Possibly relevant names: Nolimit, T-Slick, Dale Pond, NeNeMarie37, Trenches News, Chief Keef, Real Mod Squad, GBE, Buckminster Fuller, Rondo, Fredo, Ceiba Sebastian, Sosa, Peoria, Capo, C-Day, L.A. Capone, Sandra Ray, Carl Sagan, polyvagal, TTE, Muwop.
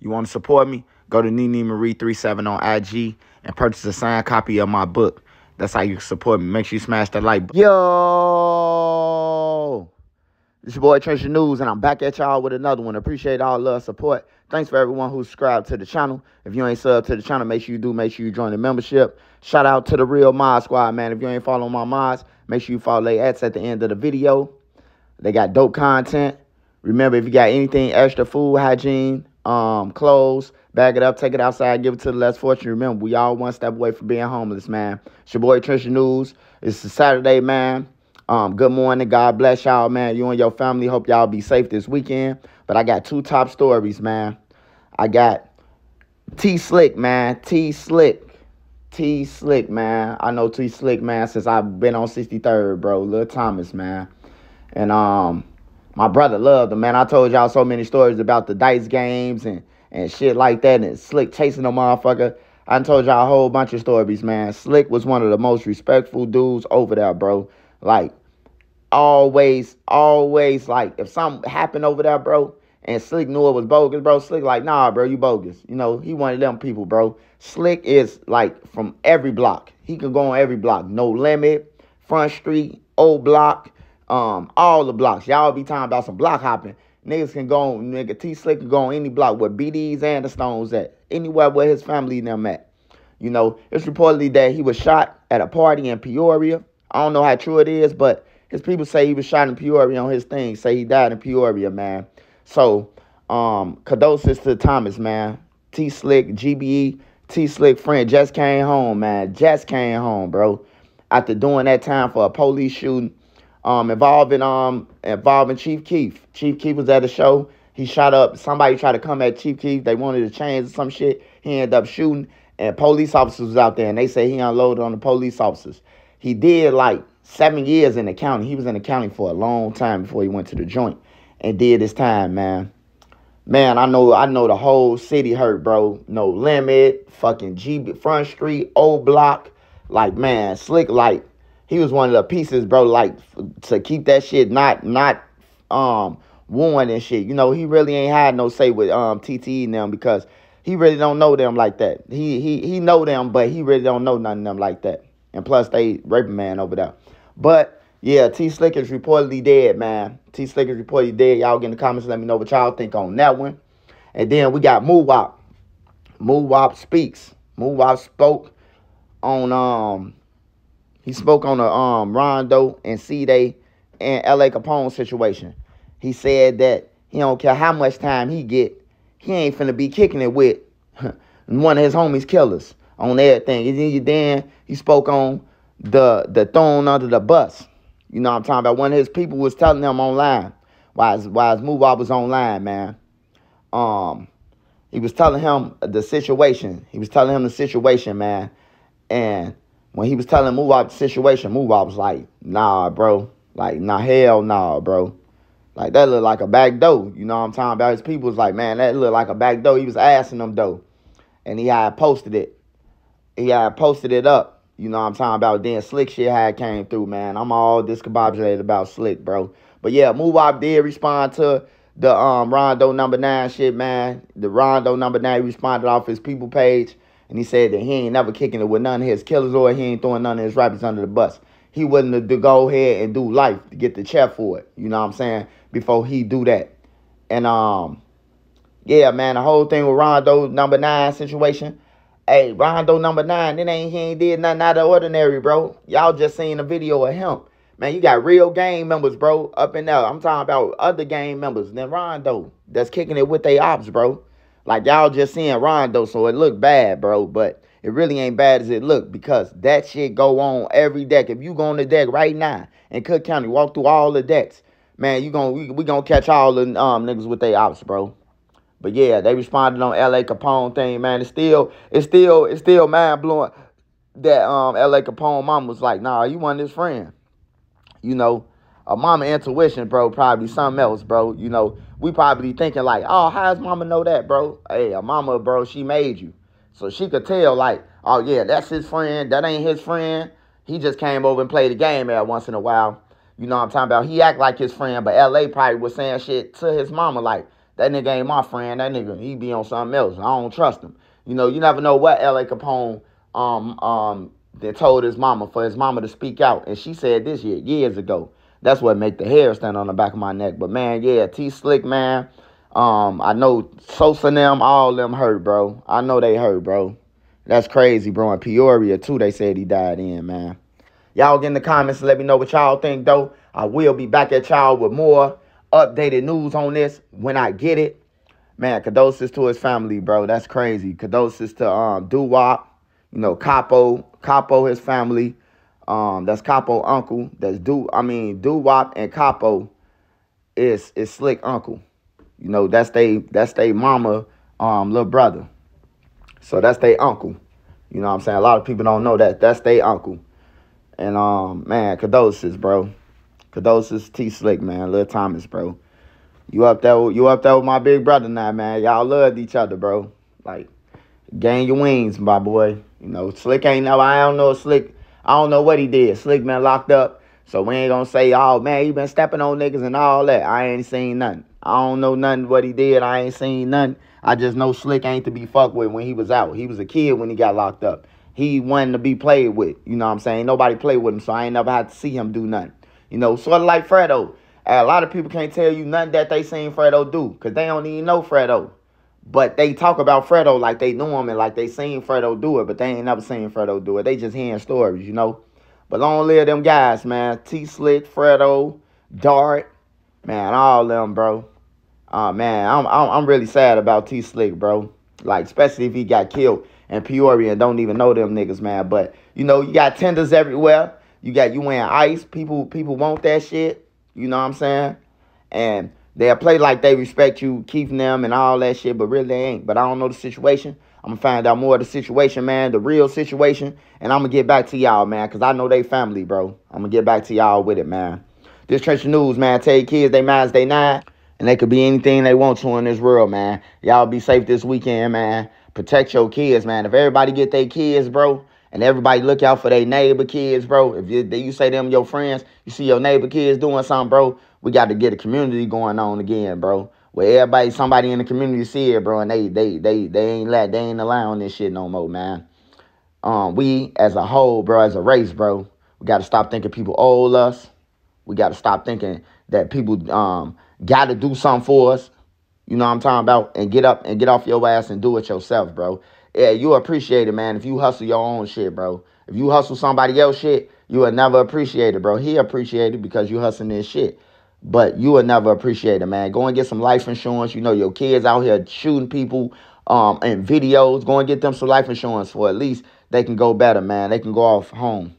You want to support me? Go to NeNeMarie37 on IG and purchase a signed copy of my book. That's how you support me. Make sure you smash that like button. Yo! This your boy, Trenches News, and I'm back at y'all with another one. Appreciate all love, support. Thanks for everyone who subscribed to the channel. If you ain't subbed to the channel, make sure you do. Make sure you join the membership. Shout out to the Real Mod Squad, man. If you ain't following my mods, make sure you follow their ads at the end of the video. They got dope content. Remember, if you got anything extra, food, hygiene, clothes, bag it up, take it outside, give it to the less fortunate. Remember, we all one step away from being homeless, man. It's your boy, Trenches News. It's a Saturday, man. Good morning. God bless y'all, man. You and your family. Hope y'all be safe this weekend. But I got two top stories, man. I got T-Slick, man. T-Slick, man. I know T-Slick, man, since I've been on 63rd, bro. Lil Thomas, man. And my brother loved him, man. I told y'all so many stories about the dice games and shit like that, and Slick chasing the motherfucker. I told y'all a whole bunch of stories, man. Slick was one of the most respectful dudes over there, bro. Like, always, like, if something happened over there, bro, and Slick knew it was bogus, bro, Slick like, nah, bro, you bogus. You know, he one of them people, bro. Slick is, like, from every block. He could go on every block. Nolimit, Front Street, Old Block. All the blocks. Y'all be talking about some block hopping. Niggas can go on, nigga, T-Slick can go on any block where BD's and the Stones at. Anywhere where his family and them at. You know, it's reportedly that he was shot at a party in Peoria. I don't know how true it is, but his people say he was shot in Peoria on his thing. Say he died in Peoria, man. So, condolences to Thomas, man. T-Slick, GBE, T-Slick friend just came home, man. Just came home, bro. After doing that time for a police shooting. Involving Chief Keef. Chief Keef was at a show. He shot up. Somebody tried to come at Chief Keef. They wanted to change some shit. He ended up shooting. And police officers was out there. And they say he unloaded on the police officers. He did like 7 years in the county. He was in the county for a long time before he went to the joint. And did his time, man. Man, I know the whole city hurt, bro. No Limit. Fucking GB, Front Street. Old Block. Like, man. Slick, like. He was one of the pieces, bro, like, to keep that shit not worn and shit. You know, he really ain't had no say with TTE and them because he really don't know them like that. He know them, but he really don't know none of them like that. And plus, they raping man over there. But, yeah, T-Slick is reportedly dead, man. T-Slick is reportedly dead. Y'all get in the comments, let me know what y'all think on that one. And then we got Muwop. Muwop speaks. Muwop spoke on... He spoke on the Rondo and C-Day and L.A. Capone situation. He said that he don't care how much time he get. He ain't finna be kicking it with one of his homies killers on everything. And then he spoke on the throwing under the bus. You know what I'm talking about? One of his people was telling him online. While his Muwop was online, man. He was telling him the situation. He was telling him the situation, man. And... when he was telling Muwop the situation, Muwop was like, nah, bro. Like, nah, hell nah, bro. Like, that look like a back door. You know what I'm talking about? His people was like, man, that look like a back door. He was asking them, though. And he had posted it. He had posted it up. You know what I'm talking about? Then Slick shit had came through, man. I'm all discombobulated about Slick, bro. But, yeah, Muwop did respond to the Rondo #9 shit, man. The Rondo #9 responded off his people page. And he said that he ain't never kicking it with none of his killers or he ain't throwing none of his rappers under the bus. He wasn't to go ahead and do life to get the check for it. You know what I'm saying? Before he do that. And, yeah, man, the whole thing with Rondo #9 situation. Hey, Rondo #9, he ain't did nothing out of ordinary, bro. Y'all just seen a video of him. Man, you got real gang members, bro, up and down. I'm talking about other gang members than Rondo that's kicking it with they ops, bro. Like, y'all just seeing Rondo, so it looked bad, bro. But it really ain't bad as it looked because that shit go on every deck. If you go on the deck right now in Cook County, walk through all the decks, man, we gonna catch all the niggas with their ops, bro. But, yeah, they responded on L.A. Capone thing, man. It's still mind-blowing that L.A. Capone mama was like, nah, you want this friend. You know, a mama intuition, bro, probably something else, bro. You know, we probably thinking like, oh, how does mama know that, bro? Hey, a mama, bro, she made you. So she could tell like, oh, yeah, that's his friend. That ain't his friend. He just came over and played the game every once in a while. You know what I'm talking about? He act like his friend, but L.A. probably was saying shit to his mama like, That nigga ain't my friend. That nigga, he be on something else. I don't trust him. You know, you never know what L.A. Capone that told his mama for his mama to speak out. And she said this years ago. That's what make the hair stand on the back of my neck. But, man, yeah, T-Slick, man. I know Sosa and them, all them hurt, bro. I know they hurt, bro. That's crazy, bro. In Peoria, too, they said he died in, man. Y'all get in the comments and let me know what y'all think, though. I will be back at y'all with more updated news on this when I get it. Man, condolences to his family, bro. That's crazy. Condolences to Muwop, you know, Capo, his family. That's Capo uncle. That's Muwop and Capo is Slick uncle. You know, that's they mama, little brother. So that's they uncle. You know what I'm saying? A lot of people don't know that. That's they uncle. And, man, condolences, bro. Condolences, T-Slick, man. Lil Thomas, bro. You up there with my big brother now, man. Y'all loved each other, bro. Like, gain your wings, my boy. You know, Slick ain't never, I don't know what he did. Slick been locked up. So we ain't gonna say, oh, man, you been stepping on niggas and all that. I ain't seen nothing. I don't know nothing what he did. I ain't seen nothing. I just know Slick ain't to be fucked with when he was out. He was a kid when he got locked up. He wasn't to be played with. You know what I'm saying? Nobody played with him, so I ain't never had to see him do nothing. You know, sort of like Fredo. A lot of people can't tell you nothing that they seen Fredo do because they don't even know Fredo. But they talk about Fredo like they knew him and like they seen Fredo do it, but they ain't never seen Fredo do it. They just hearing stories, you know? But long live them guys, man. T-Slick, Fredo, Dart, man, all them, bro. Man, I'm really sad about T-Slick, bro. Like, especially if he got killed in Peoria and don't even know them niggas, man. But, you know, you got tenders everywhere. You wearing ice. People want that shit. You know what I'm saying? And they'll play like they respect you, keeping them and all that shit, but really they ain't. But I don't know the situation. I'm going to find out more of the situation, man, the real situation. And I'm going to get back to y'all, man, because I know they family, bro. I'm going to get back to y'all with it, man. This Trenches News, man. Tell your kids they minds, they nine. And they could be anything they want to in this world, man. Y'all be safe this weekend, man. Protect your kids, man. If everybody get their kids, bro, and everybody look out for their neighbor kids, bro. If you say them your friends, you see your neighbor kids doing something, bro, we got to get a community going on again, bro. Where everybody, somebody in the community see it, bro, and they ain't allowing this shit no more, man. We, as a whole, bro, as a race, bro, we got to stop thinking people owe us. We got to stop thinking that people got to do something for us. You know what I'm talking about? And get up and get off your ass and do it yourself, bro. Yeah, you appreciate it, man, if you hustle your own shit, bro. If you hustle somebody else's shit, you will never appreciate it, bro. He appreciated it because you hustling this shit. But you will never appreciate it, man. Go and get some life insurance. You know, your kids out here shooting people in videos. Go and get them some life insurance for at least they can go better, man. They can go off home.